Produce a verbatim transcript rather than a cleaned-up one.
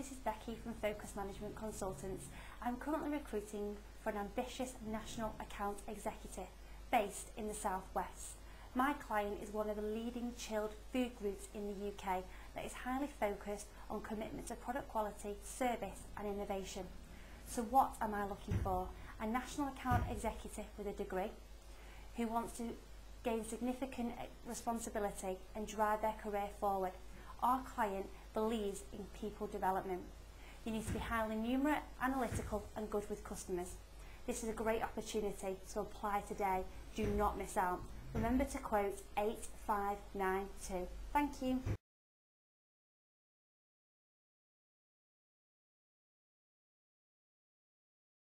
this is Becky from Focus Management Consultants. I'm currently recruiting for an ambitious national account executive based in the Southwest. My client is one of the leading chilled food groups in the U K that is highly focused on commitment to product quality, service and innovation. So what am I looking for? A national account executive with a degree who wants to gain significant responsibility and drive their career forward. Our client believes in people development. You need to be highly numerate, analytical and good with customers. This is a great opportunity, so apply today. Do not miss out. Remember to quote eight five nine two. Thank you.